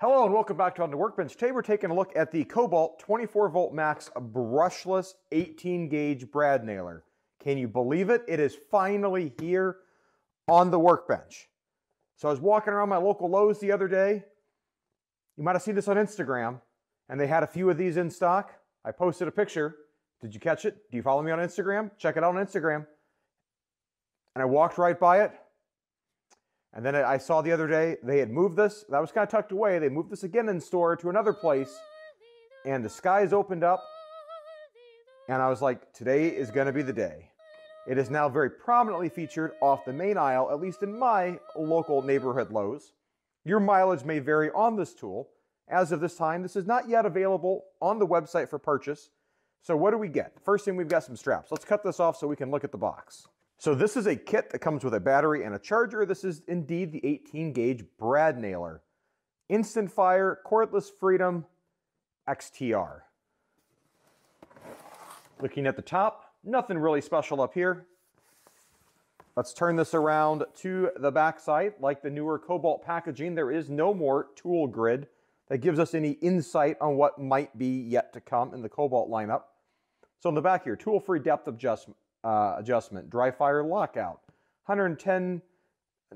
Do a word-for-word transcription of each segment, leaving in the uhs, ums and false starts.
Hello and welcome back to On the Workbench. Today we're taking a look at the Kobalt twenty-four volt max brushless eighteen gauge brad nailer. Can you believe it? It is finally here on the workbench. So I was walking around my local Lowe's the other day. You might have seen this on Instagram, and they had a few of these in stock. I posted a picture. Did you catch it? Do you follow me on Instagram? Check it out on Instagram. And I walked right by it. And then I saw the other day, they had moved this. That was kind of tucked away. They moved this again in store to another place. And the skies opened up. And I was like, today is going to be the day. It is now very prominently featured off the main aisle, at least in my local neighborhood Lowe's. Your mileage may vary on this tool. As of this time, this is not yet available on the website for purchase. So what do we get? First thing, we've got some straps. Let's cut this off so we can look at the box. So this is a kit that comes with a battery and a charger. This is indeed the eighteen gauge brad nailer. Instant fire, cordless freedom, X T R. Looking at the top, nothing really special up here. Let's turn this around to the back side. Like the newer Kobalt packaging, there is no more tool grid that gives us any insight on what might be yet to come in the Kobalt lineup. So in the back here, tool-free depth adjustment. Uh, adjustment, dry fire lockout, one hundred ten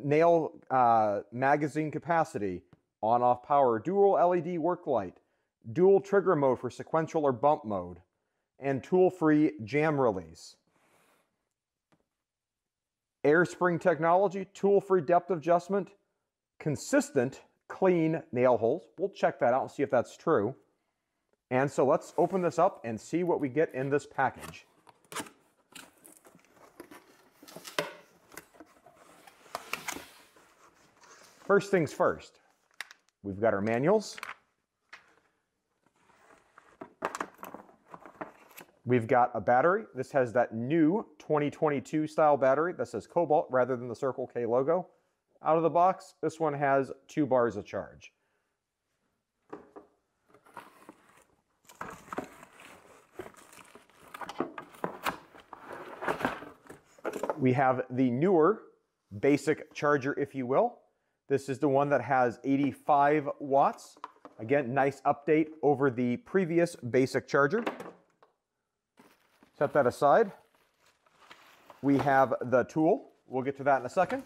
nail uh, magazine capacity, on-off power, dual L E D work light, dual trigger mode for sequential or bump mode, and tool-free jam release. Air spring technology, tool-free depth adjustment, consistent clean nail holes. We'll check that out and see if that's true. And so let's open this up and see what we get in this package. First things first, we've got our manuals. We've got a battery. This has that new twenty twenty-two style battery that says Kobalt rather than the Circle K logo. Out of the box, this one has two bars of charge. We have the newer basic charger, if you will. This is the one that has eighty-five watts. Again, nice update over the previous basic charger. Set that aside. We have the tool. We'll get to that in a second.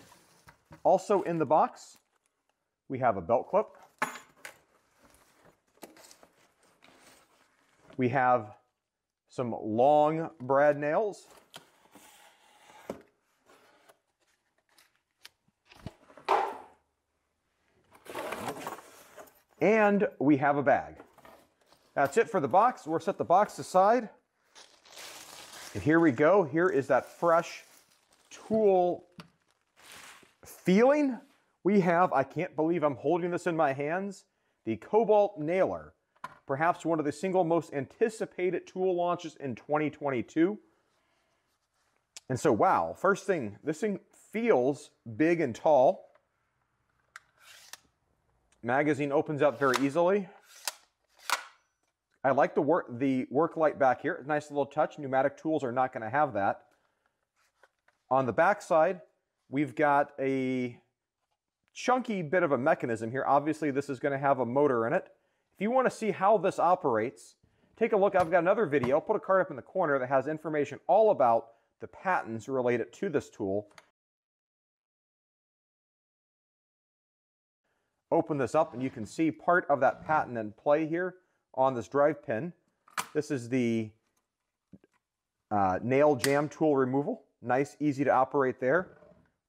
Also in the box, we have a belt clip. We have some long brad nails. And we have a bag. That's it for the box. We'll set the box aside. And here we go. Here is that fresh tool feeling. We have, I can't believe I'm holding this in my hands, the Kobalt Nailer. Perhaps one of the single most anticipated tool launches in twenty twenty-two. And so, wow, first thing, this thing feels big and tall. Magazine opens up very easily. I like the work the work light back here. Nice little touch. Pneumatic tools are not going to have that. On the back side, we've got a chunky bit of a mechanism here. Obviously, this is going to have a motor in it. If you want to see how this operates, take a look. I've got another video. I'll put a card up in the corner that has information all about the patents related to this tool. Open this up and you can see part of that patent in play here on this drive pin. This is the uh, nail jam tool removal. Nice, easy to operate there.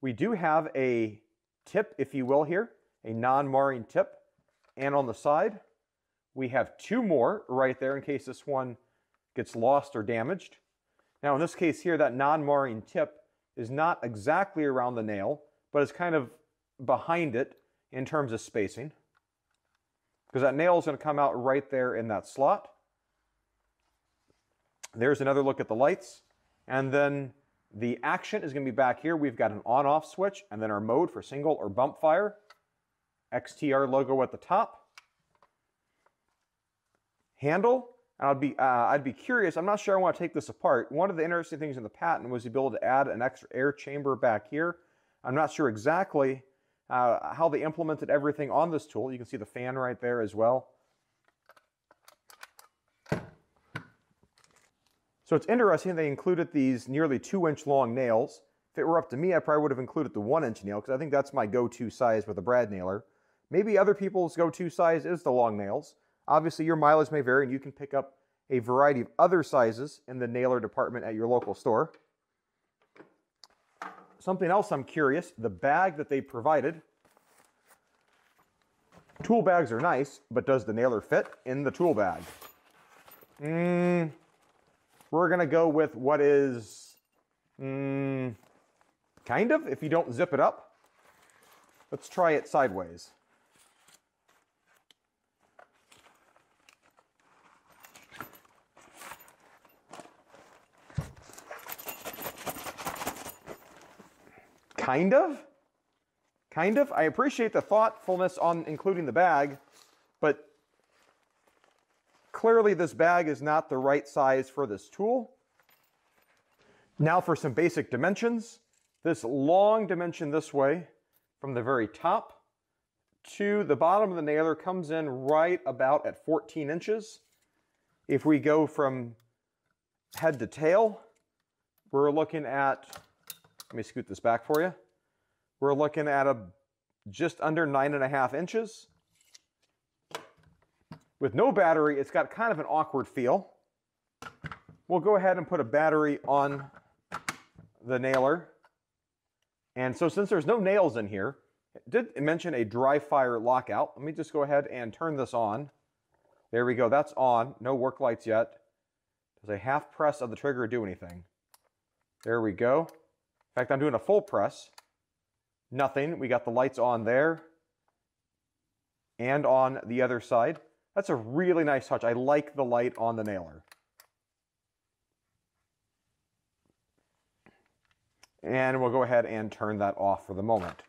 We do have a tip, if you will, here, a non-marring tip. And on the side, we have two more right there in case this one gets lost or damaged. Now, in this case here, that non-marring tip is not exactly around the nail, but it's kind of behind it in terms of spacing, because that nail is going to come out right there in that slot. There's another look at the lights, and then the action is going to be back here. We've got an on-off switch, and then our mode for single or bump fire. X T R logo at the top. Handle, and I'd be uh, I'd be curious. I'm not sure I want to take this apart. One of the interesting things in the patent was the ability to add an extra air chamber back here. I'm not sure exactly uh, how they implemented everything on this tool. You can see the fan right there as well. So it's interesting they included these nearly two inch long nails. If it were up to me, I probably would have included the one inch nail because I think that's my go-to size with a brad nailer. Maybe other people's go-to size is the long nails. Obviously your mileage may vary and you can pick up a variety of other sizes in the nailer department at your local store. Something else I'm curious, the bag that they provided. Tool bags are nice, but does the nailer fit in the tool bag? Mm, we're gonna go with what is mm, kind of, if you don't zip it up. Let's try it sideways. Kind of? Kind of? I appreciate the thoughtfulness on including the bag, but clearly this bag is not the right size for this tool. Now for some basic dimensions. This long dimension this way from the very top to the bottom of the nailer comes in right about at fourteen inches. If we go from head to tail, we're looking at, let me scoot this back for you. We're looking at a just under nine and a half inches. With no battery, it's got kind of an awkward feel. We'll go ahead and put a battery on the nailer. And so since there's no nails in here, it did mention a dry fire lockout. Let me just go ahead and turn this on. There we go, that's on, no work lights yet. Does a half press of the trigger do anything? There we go. In fact, I'm doing a full press. Nothing. We got the lights on there and on the other side. That's a really nice touch. I like the light on the nailer. And we'll go ahead and turn that off for the moment.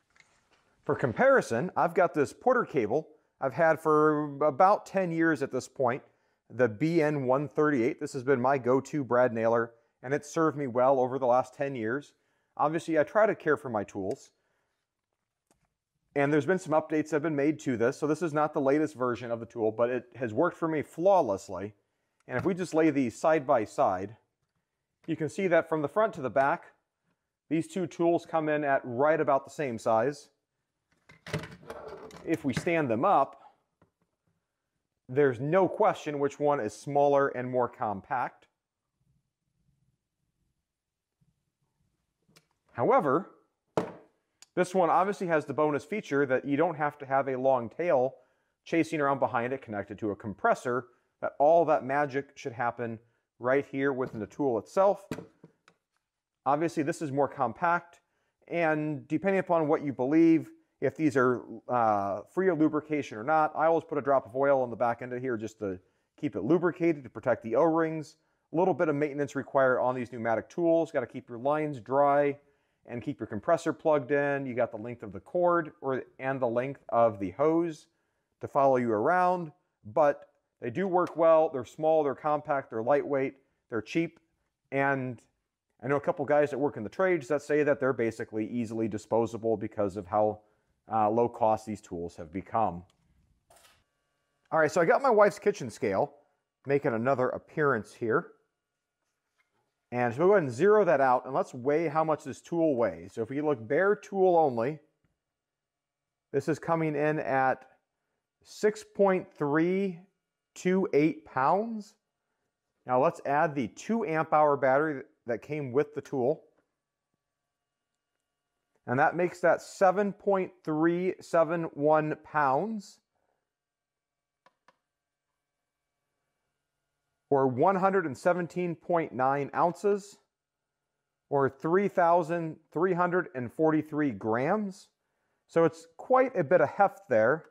For comparison, I've got this Porter Cable I've had for about ten years at this point, the B N one thirty-eight. This has been my go-to brad nailer, and it's served me well over the last ten years. Obviously, I try to care for my tools, and there's been some updates that have been made to this, so this is not the latest version of the tool, but it has worked for me flawlessly. And if we just lay these side by side, you can see that from the front to the back, these two tools come in at right about the same size. If we stand them up, there's no question which one is smaller and more compact. However, this one obviously has the bonus feature that you don't have to have a long tail chasing around behind it connected to a compressor, that all that magic should happen right here within the tool itself. Obviously, this is more compact, and depending upon what you believe, if these are uh, free of lubrication or not, I always put a drop of oil on the back end of here just to keep it lubricated, to protect the O-rings. A little bit of maintenance required on these pneumatic tools. Got to keep your lines dry and keep your compressor plugged in. You got the length of the cord or and the length of the hose to follow you around, but they do work well. They're small, they're compact, they're lightweight, they're cheap. And I know a couple guys that work in the trades that say that they're basically easily disposable because of how uh, low cost these tools have become. All right, so I got my wife's kitchen scale making another appearance here. And so we'll go ahead and zero that out, and let's weigh how much this tool weighs. So if we look bare tool only, this is coming in at six point three two eight pounds. Now let's add the two amp hour battery that came with the tool. And that makes that seven point three seven one pounds. Or one hundred seventeen point nine ounces, or three thousand three hundred forty-three grams. So it's quite a bit of heft there.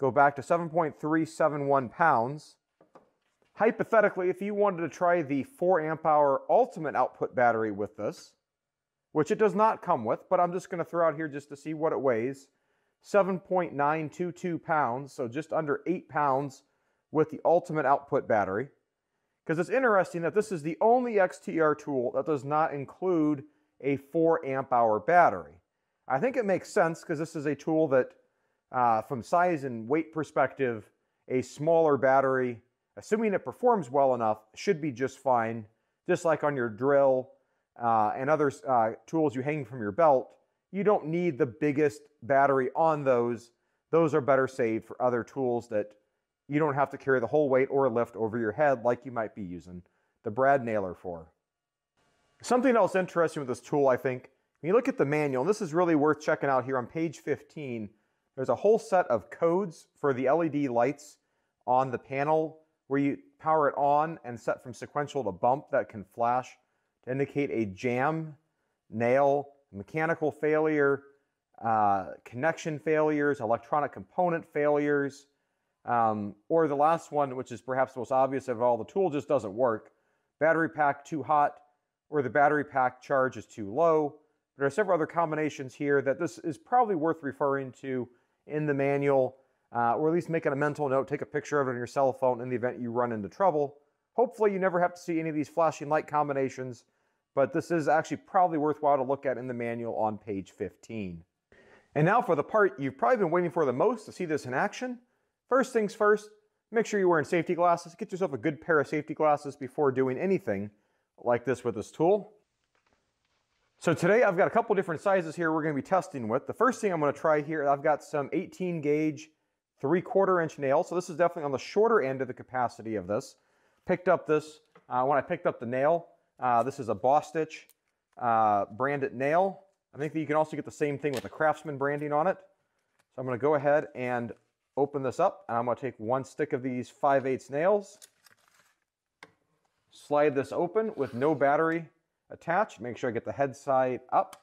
Go back to seven point three seven one pounds. Hypothetically, if you wanted to try the four amp hour ultimate output battery with this, which it does not come with, but I'm just gonna throw out here just to see what it weighs, seven point nine two two pounds, so just under eight pounds with the ultimate output battery, because it's interesting that this is the only X T R tool that does not include a four amp hour battery. I think it makes sense because this is a tool that, uh, from size and weight perspective, a smaller battery, assuming it performs well enough, should be just fine. Just like on your drill uh, and other uh, tools you hang from your belt, you don't need the biggest battery on those. Those are better saved for other tools that you don't have to carry the whole weight or lift over your head like you might be using the brad nailer for. Something else interesting with this tool, I think, when you look at the manual, and this is really worth checking out here on page fifteen, there's a whole set of codes for the L E D lights on the panel where you power it on and set from sequential to bump that can flash to indicate a jam, nail, mechanical failure, uh, connection failures, electronic component failures, um, or the last one, which is perhaps the most obvious of all, the tool just doesn't work. Battery pack too hot, or the battery pack charge is too low. There are several other combinations here that this is probably worth referring to in the manual, uh, or at least making a mental note, take a picture of it on your cell phone in the event you run into trouble. Hopefully you never have to see any of these flashing light combinations, but this is actually probably worthwhile to look at in the manual on page fifteen. And now for the part you've probably been waiting for the most to see this in action. First things first, make sure you're wearing safety glasses. Get yourself a good pair of safety glasses before doing anything like this with this tool. So today I've got a couple different sizes here we're going to be testing with. The first thing I'm going to try here, I've got some eighteen gauge, three quarter inch nails. So this is definitely on the shorter end of the capacity of this. Picked up this, uh, when I picked up the nail, uh, this is a Bostitch uh, branded nail. I think that you can also get the same thing with the Craftsman branding on it. So I'm going to go ahead and open this up, and I'm going to take one stick of these five eighths nails, slide this open with no battery attached, make sure I get the head side up,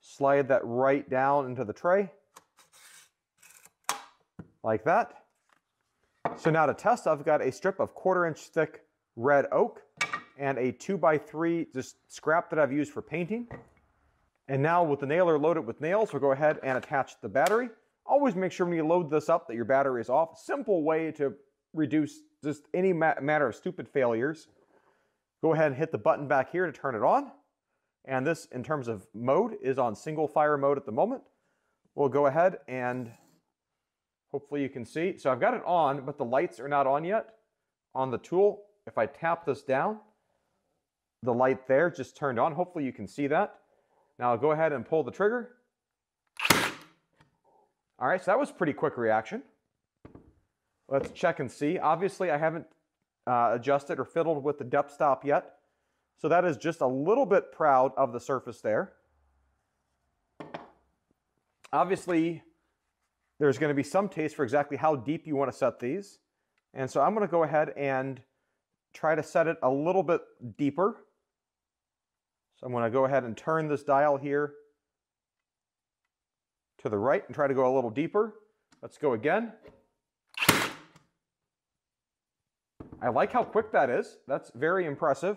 slide that right down into the tray, like that. So now to test, I've got a strip of quarter inch thick red oak and a two by three just scrap that I've used for painting. And now with the nailer loaded with nails, we'll go ahead and attach the battery. Always make sure when you load this up that your battery is off. Simple way to reduce just any ma matter of stupid failures. Go ahead and hit the button back here to turn it on. And this, in terms of mode, is on single fire mode at the moment. We'll go ahead and hopefully you can see. So I've got it on, but the lights are not on yet on the tool. If I tap this down, the light there just turned on. Hopefully you can see that. Now I'll go ahead and pull the trigger. All right, so that was pretty quick reaction. Let's check and see. Obviously, I haven't Uh, adjusted or fiddled with the depth stop yet. So that is just a little bit proud of the surface there. Obviously, there's going to be some taste for exactly how deep you want to set these. And so I'm going to go ahead and try to set it a little bit deeper. So I'm going to go ahead and turn this dial here to the right and try to go a little deeper. Let's go again. I like how quick that is. That's very impressive.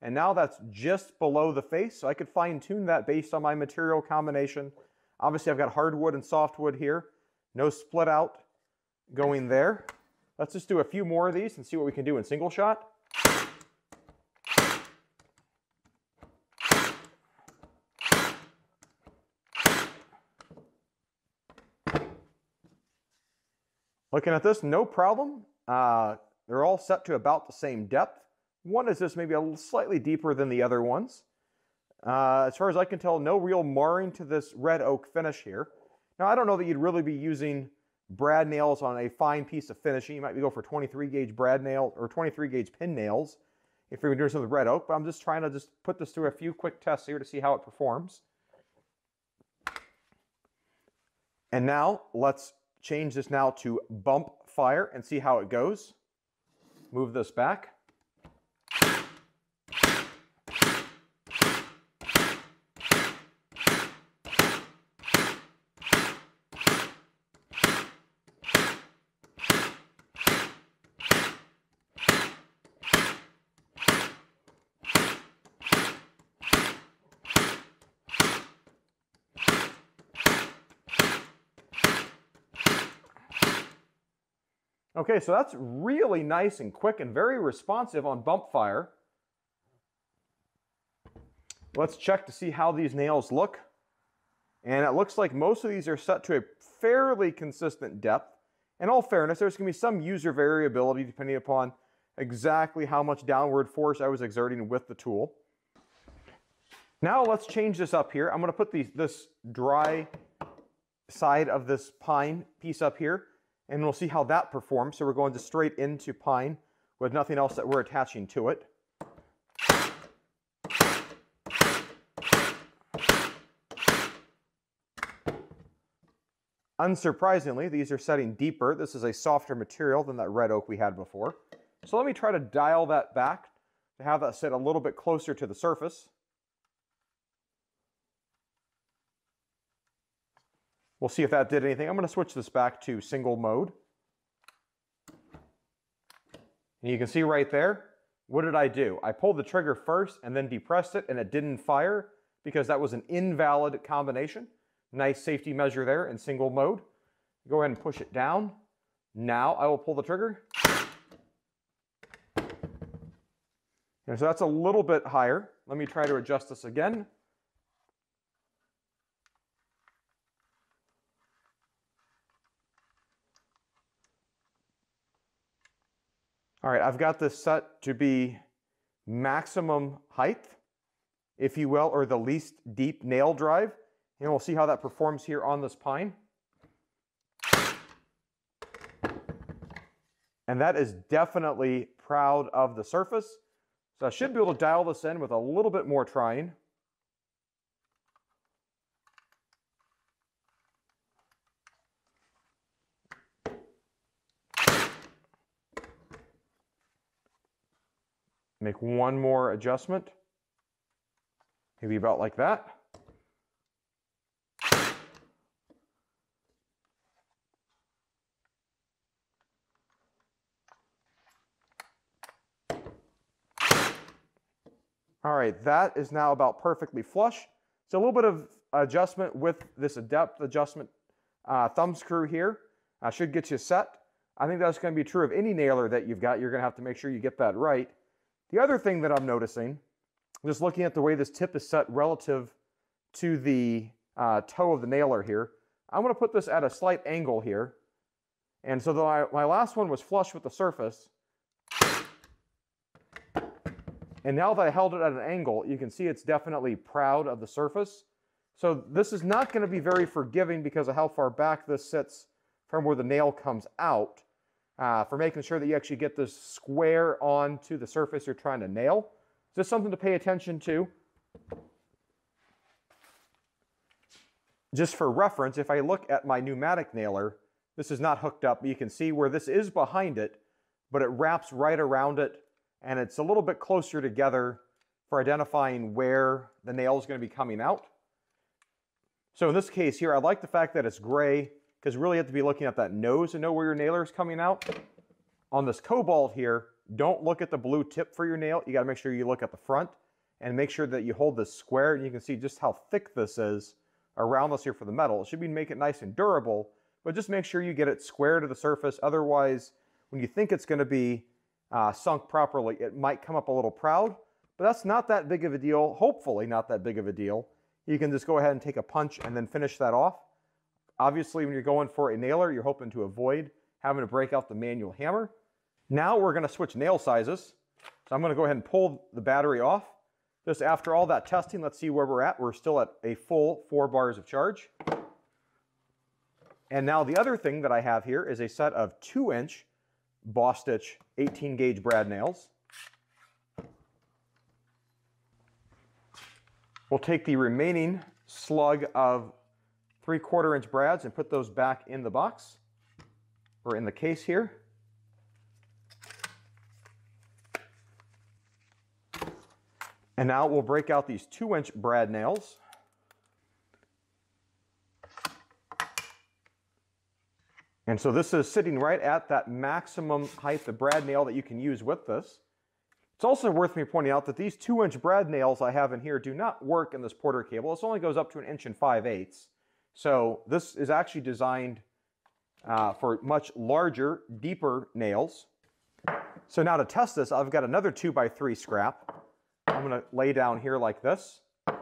And now that's just below the face, so I could fine tune that based on my material combination. Obviously, I've got hardwood and softwood here. No split out going there. Let's just do a few more of these and see what we can do in single shot. Looking at this, no problem. Uh, They're all set to about the same depth. One is just maybe a little slightly deeper than the other ones. Uh, as far as I can tell, no real marring to this red oak finish here. Now, I don't know that you'd really be using brad nails on a fine piece of finishing. You might be going for twenty-three gauge brad nail or twenty-three gauge pin nails if you're doing something with red oak, but I'm just trying to just put this through a few quick tests here to see how it performs. And now let's change this now to bump fire and see how it goes. Move this back. Okay, so that's really nice and quick and very responsive on bump fire. Let's check to see how these nails look And it looks like most of these are set to a fairly consistent depth. In all fairness, there's going to be some user variability depending upon exactly how much downward force I was exerting with the tool. Now let's change this up here. I'm going to put these, this dry side of this pine piece up here, and we'll see how that performs. So we're going to straight into pine with nothing else that we're attaching to it. Unsurprisingly, these are setting deeper. This is a softer material than that red oak we had before. So let me try to dial that back to have that sit a little bit closer to the surface. We'll see if that did anything. I'm going to switch this back to single mode. And you can see right there, what did I do? I pulled the trigger first and then depressed it, and it didn't fire because that was an invalid combination. Nice safety measure there in single mode. Go ahead and push it down. Now I will pull the trigger. And so that's a little bit higher. Let me try to adjust this again. All right, I've got this set to be maximum height, if you will, or the least deep nail drive. And we'll see how that performs here on this pine. And that is definitely proud of the surface. So I should be able to dial this in with a little bit more trying. Make one more adjustment, maybe about like that. All right, that is now about perfectly flush. So a little bit of adjustment with this depth adjustment uh, thumb screw here uh, should get you set. I think that's going to be true of any nailer that you've got. You're going to have to make sure you get that right. The other thing that I'm noticing, just looking at the way this tip is set relative to the uh, toe of the nailer here, I'm going to put this at a slight angle here. And so though I, my last one was flush with the surface, and now that I held it at an angle, you can see it's definitely proud of the surface. So this is not going to be very forgiving because of how far back this sits from where the nail comes out. Uh, for making sure that you actually get this square onto the surface you're trying to nail. So just something to pay attention to. Just for reference, if I look at my pneumatic nailer, this is not hooked up. You can see where this is behind it, but it wraps right around it, and it's a little bit closer together for identifying where the nail is going to be coming out. So in this case here, I like the fact that it's gray, because really you have to be looking at that nose to know where your nailer is coming out. On this Kobalt here, don't look at the blue tip for your nail. You got to make sure you look at the front and make sure that you hold this square, and you can see just how thick this is around this here for the metal. It should be make it nice and durable, but just make sure you get it square to the surface. Otherwise, when you think it's going to be uh, sunk properly, it might come up a little proud, but that's not that big of a deal. Hopefully not that big of a deal. You can just go ahead and take a punch and then finish that off. Obviously, when you're going for a nailer, you're hoping to avoid having to break out the manual hammer. Now we're going to switch nail sizes. So I'm going to go ahead and pull the battery off. Just after all that testing, let's see where we're at. We're still at a full four bars of charge. And now the other thing that I have here is a set of two inch Bostitch eighteen gauge brad nails. We'll take the remaining slug of three-quarter inch brads and put those back in the box, or in the case here. And now we'll break out these two-inch brad nails. And so this is sitting right at that maximum height, the brad nail that you can use with this. It's also worth me pointing out that these two-inch brad nails I have in here do not work in this Porter cable. This only goes up to an inch and five-eighths. So this is actually designed uh, for much larger, deeper nails. So now to test this, I've got another two by three scrap. I'm going to lay down here like this, and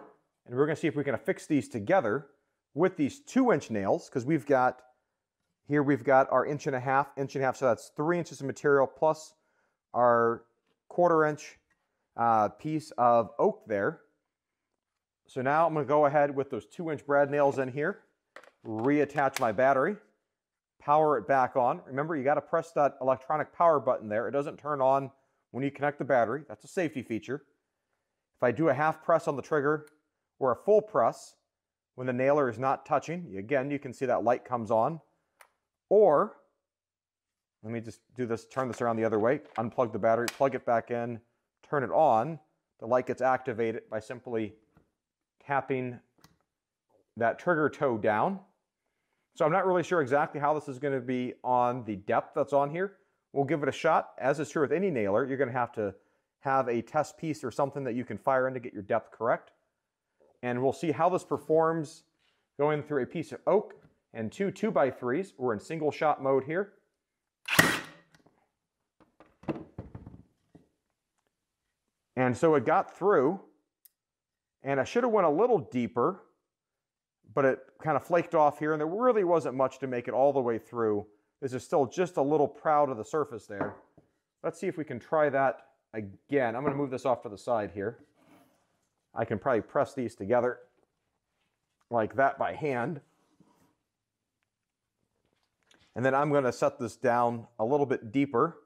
we're going to see if we can affix these together with these two inch nails, because we've got, here we've got our inch and a half, inch and a half, so that's three inches of material plus our quarter inch uh, piece of oak there. So now I'm gonna go ahead with those two inch brad nails in here, reattach my battery, power it back on. Remember, you gotta press that electronic power button there. It doesn't turn on when you connect the battery. That's a safety feature. If I do a half press on the trigger or a full press, when the nailer is not touching, again, you can see that light comes on. Or, let me just do this, turn this around the other way, unplug the battery, plug it back in, turn it on. The light gets activated by simply tapping that trigger toe down. So I'm not really sure exactly how this is going to be on the depth that's on here. We'll give it a shot. As is true with any nailer, you're going to have to have a test piece or something that you can fire in to get your depth correct. And we'll see how this performs going through a piece of oak and two two by threes. We're in single shot mode here. And so it got through, and I should have went a little deeper, but it kind of flaked off here, and there really wasn't much to make it all the way through. This is still just a little proud of the surface there. Let's see if we can try that again. I'm gonna move this off to the side here. I can probably press these together like that by hand. And then I'm going to set this down a little bit deeper.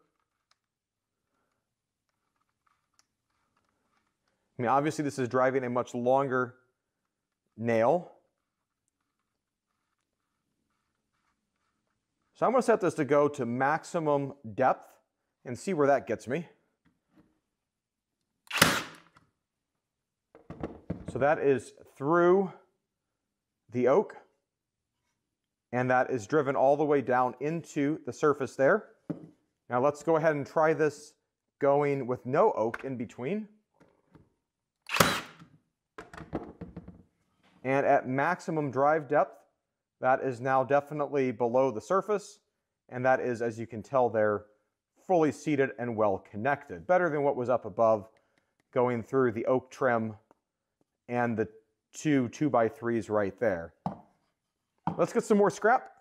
I mean, obviously this is driving a much longer nail. So I'm going to set this to go to maximum depth and see where that gets me. So that is through the oak, and that is driven all the way down into the surface there. Now let's go ahead and try this going with no oak in between. And at maximum drive depth, that is now definitely below the surface, and that is, as you can tell there, fully seated and well connected. Better than what was up above going through the oak trim and the two two by threes right there. Let's get some more scrap.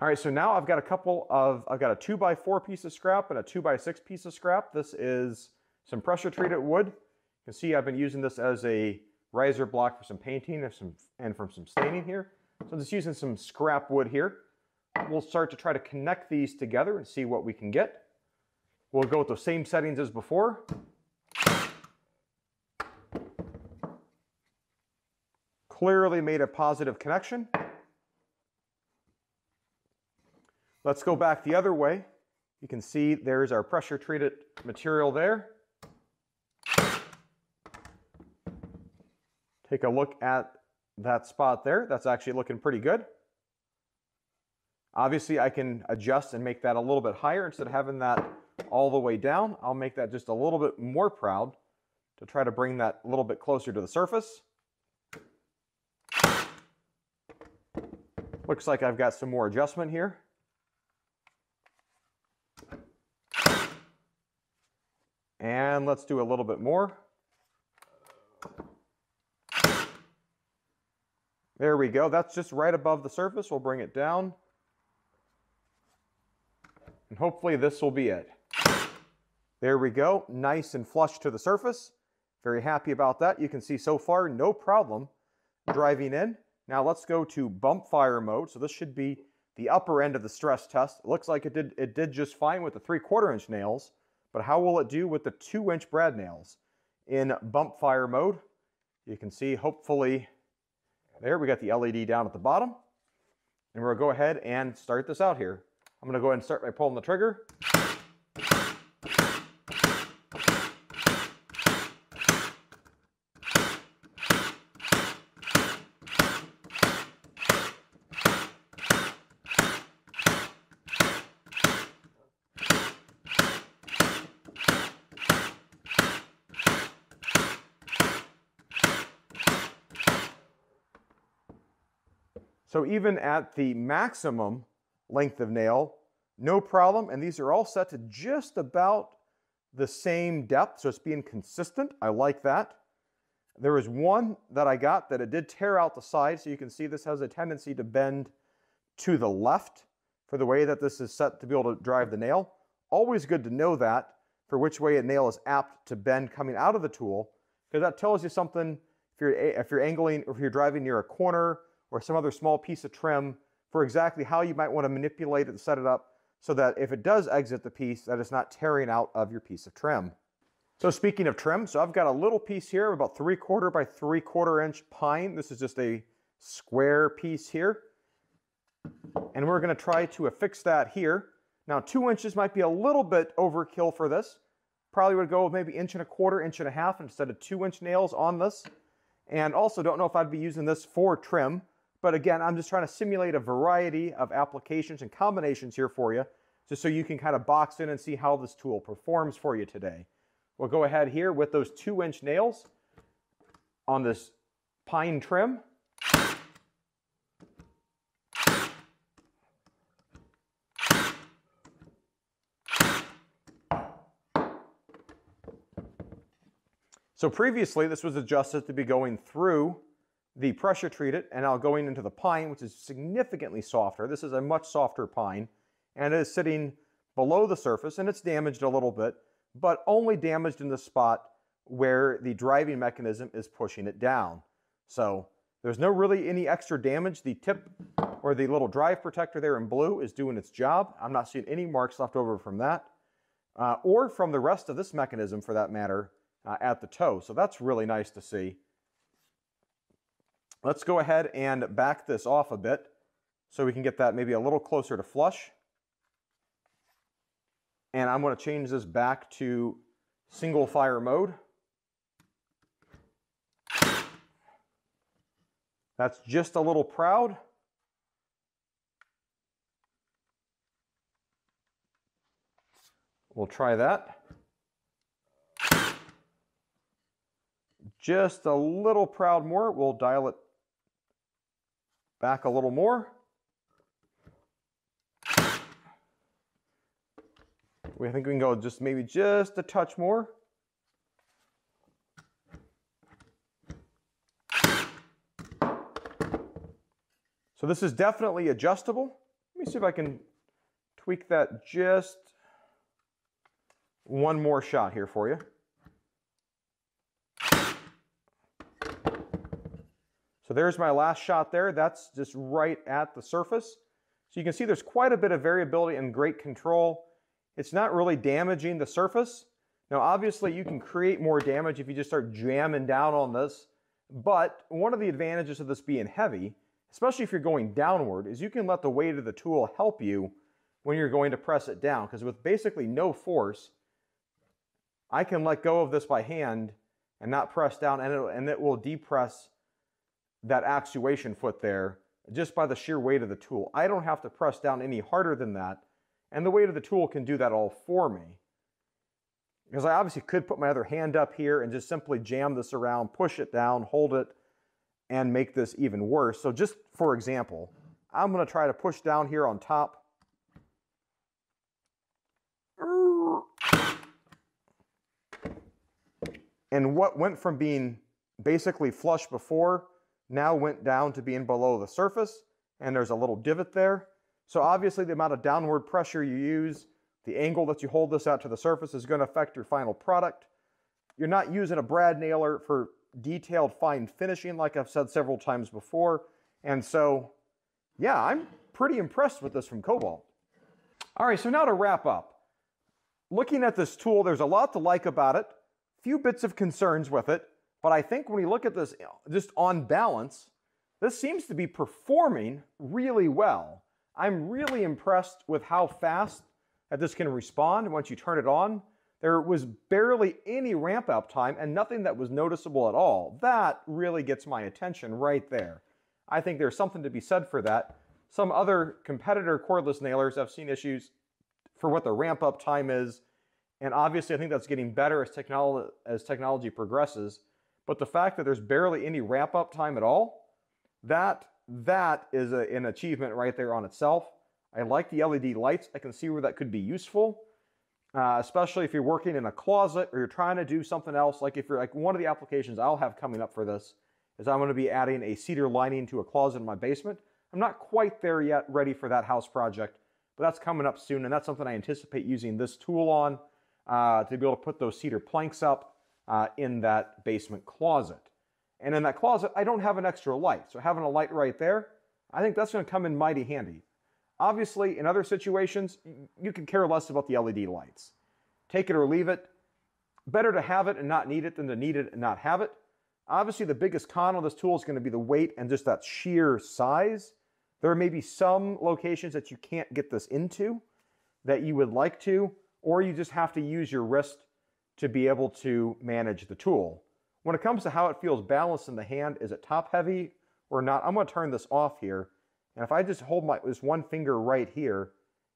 All right, so now I've got a couple of, I've got a two by four piece of scrap and a two by six piece of scrap. This is some pressure treated wood. You can see I've been using this as a riser block for some painting and, some, and from some staining here. So I'm just using some scrap wood here. We'll start to try to connect these together and see what we can get. We'll go with the same settings as before. Clearly made a positive connection. Let's go back the other way. You can see there's our pressure treated material there. Take a look at that spot there. That's actually looking pretty good. Obviously I can adjust and make that a little bit higher. Instead of having that all the way down, I'll make that just a little bit more proud to try to bring that a little bit closer to the surface. Looks like I've got some more adjustment here. And let's do a little bit more. There we go. That's just right above the surface. We'll bring it down. And hopefully this will be it. There we go. Nice and flush to the surface. Very happy about that. You can see so far, no problem driving in. Now let's go to bump fire mode. So this should be the upper end of the stress test. It looks like it did, it did just fine with the three quarter inch nails, but how will it do with the two inch brad nails in bump fire mode? You can see, hopefully, there we got the L E D down at the bottom, and we'll go ahead and start this out here. I'm gonna go ahead and start by pulling the trigger. So even at the maximum length of nail, no problem. And these are all set to just about the same depth. So it's being consistent. I like that. There was one that I got that it did tear out the side, so you can see this has a tendency to bend to the left for the way that this is set to be able to drive the nail. Always good to know that for which way a nail is apt to bend coming out of the tool, because that tells you something if you're, if you're angling or if you're driving near a corner or some other small piece of trim for exactly how you might want to manipulate it and set it up so that if it does exit the piece, that it's not tearing out of your piece of trim. So speaking of trim, so I've got a little piece here of about three quarter by three quarter inch pine. This is just a square piece here. And we're gonna try to affix that here. Now two inches might be a little bit overkill for this. Probably would go with maybe inch and a quarter, inch and a half instead of two inch nails on this. And also don't know if I'd be using this for trim, but again, I'm just trying to simulate a variety of applications and combinations here for you, just so you can kind of box in and see how this tool performs for you today. We'll go ahead here with those two inch nails on this pine trim. So previously this was adjusted to be going through the pressure treated and now going into the pine, which is significantly softer. This is a much softer pine and it is sitting below the surface and it's damaged a little bit, but only damaged in the spot where the driving mechanism is pushing it down. So there's no really any extra damage. The tip or the little drive protector there in blue is doing its job. I'm not seeing any marks left over from that uh, or from the rest of this mechanism for that matter uh, at the toe. So that's really nice to see. Let's go ahead and back this off a bit so we can get that maybe a little closer to flush. And I'm going to change this back to single fire mode. That's just a little proud. We'll try that. Just a little proud more. We'll dial it back a little more. We think we can go just maybe just a touch more. So this is definitely adjustable. Let me see if I can tweak that just one more shot here for you. So there's my last shot there. That's just right at the surface. So you can see there's quite a bit of variability and great control. It's not really damaging the surface. Now, obviously you can create more damage if you just start jamming down on this, but one of the advantages of this being heavy, especially if you're going downward, is you can let the weight of the tool help you when you're going to press it down, because with basically no force, I can let go of this by hand and not press down, and it, and it will depress that actuation foot there just by the sheer weight of the tool. I don't have to press down any harder than that. And the weight of the tool can do that all for me. Because I obviously could put my other hand up here and just simply jam this around, push it down, hold it, and make this even worse. So just for example, I'm gonna try to push down here on top. And what went from being basically flush before, now went down to being below the surface, and there's a little divot there. So obviously the amount of downward pressure you use, the angle that you hold this out to the surface is going to affect your final product. You're not using a brad nailer for detailed fine finishing like I've said several times before. And so, yeah, I'm pretty impressed with this from Kobalt. All right, so now to wrap up. Looking at this tool, there's a lot to like about it, few bits of concerns with it, but I think when you look at this just on balance, this seems to be performing really well. I'm really impressed with how fast that this can respond once you turn it on. There was barely any ramp up time and nothing that was noticeable at all. That really gets my attention right there. I think there's something to be said for that. Some other competitor cordless nailers I've seen issues for what the ramp up time is. And obviously I think that's getting better as technology, as technology progresses. But the fact that there's barely any ramp up time at all, that That is a, an achievement right there on itself. I like the L E D lights. I can see where that could be useful. uh, especially if you're working in a closet or you're trying to do something else. Like if you're like one of the applications I'll have coming up for this is I'm going to be adding a cedar lining to a closet in my basement. I'm not quite there yet, ready for that house project, but that's coming up soon. And that's something I anticipate using this tool on uh, to be able to put those cedar planks up uh, in that basement closet. And in that closet, I don't have an extra light. So having a light right there, I think that's going to come in mighty handy. Obviously, in other situations, you can care less about the L E D lights. Take it or leave it. Better to have it and not need it than to need it and not have it. Obviously, the biggest con on this tool is going to be the weight and just that sheer size. There may be some locations that you can't get this into that you would like to, or you just have to use your wrist to be able to manage the tool. When it comes to how it feels balanced in the hand, is it top heavy or not? I'm going to turn this off here. And if I just hold my this one finger right here,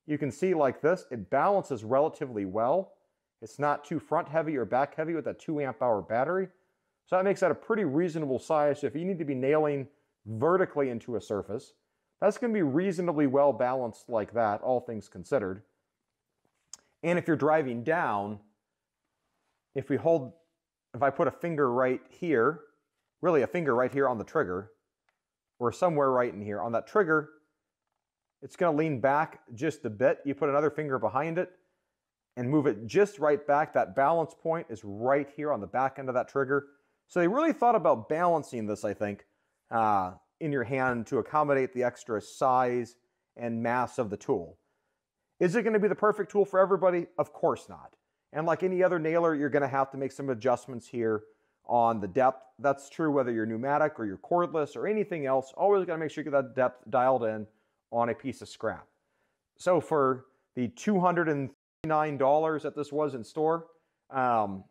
you can see like this, it balances relatively well. It's not too front heavy or back heavy with a two amp hour battery. So that makes that a pretty reasonable size. So if you need to be nailing vertically into a surface, that's going to be reasonably well balanced like that, all things considered. And if you're driving down, if we hold, if I put a finger right here, really a finger right here on the trigger, or somewhere right in here on that trigger, it's going to lean back just a bit. You put another finger behind it and move it just right back. That balance point is right here on the back end of that trigger. So they really thought about balancing this, I think, uh, in your hand to accommodate the extra size and mass of the tool. Is it going to be the perfect tool for everybody? Of course not. And like any other nailer, you're going to have to make some adjustments here on the depth. That's true whether you're pneumatic or you're cordless or anything else. Always got to make sure you get that depth dialed in on a piece of scrap. So for the two hundred thirty-nine dollars that this was in store, um,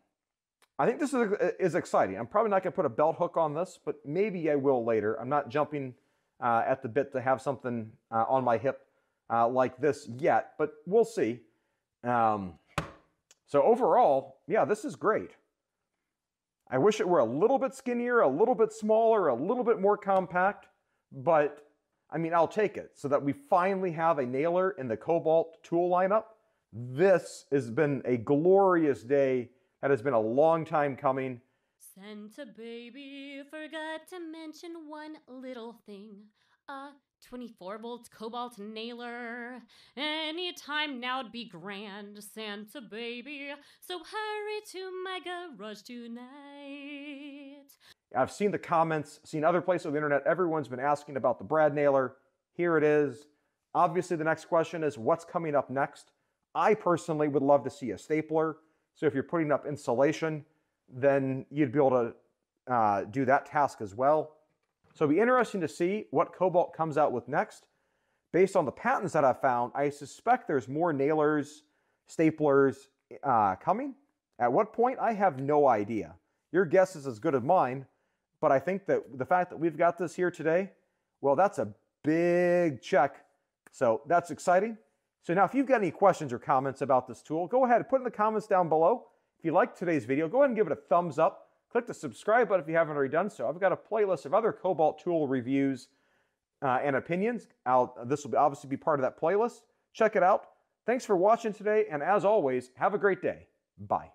I think this is, is exciting. I'm probably not going to put a belt hook on this, but maybe I will later. I'm not jumping uh, at the bit to have something uh, on my hip uh, like this yet, but we'll see. Um, so overall, yeah, this is great. I wish it were a little bit skinnier, a little bit smaller, a little bit more compact, but I mean, I'll take it so that we finally have a nailer in the Kobalt tool lineup. This has been a glorious day. That has been a long time coming. Santa baby forgot to mention one little thing. A twenty-four volt Kobalt nailer. Any time now'd be grand, Santa baby. So hurry to my garage tonight. I've seen the comments, seen other places on the internet. Everyone's been asking about the Brad nailer. Here it is. Obviously, the next question is what's coming up next? I personally would love to see a stapler. So if you're putting up insulation, then you'd be able to uh, do that task as well. So it'd be interesting to see what Kobalt comes out with next. Based on the patents that I've found, I suspect there's more nailers, staplers uh, coming. At what point, I have no idea. Your guess is as good as mine, but I think that the fact that we've got this here today, well, that's a big check. So that's exciting. So now if you've got any questions or comments about this tool, go ahead and put in the comments down below. If you liked today's video, go ahead and give it a thumbs up. Click the subscribe button if you haven't already done so. I've got a playlist of other Kobalt tool reviews uh, and opinions. I'll, this will obviously be part of that playlist. Check it out. Thanks for watching today, and as always, have a great day. Bye.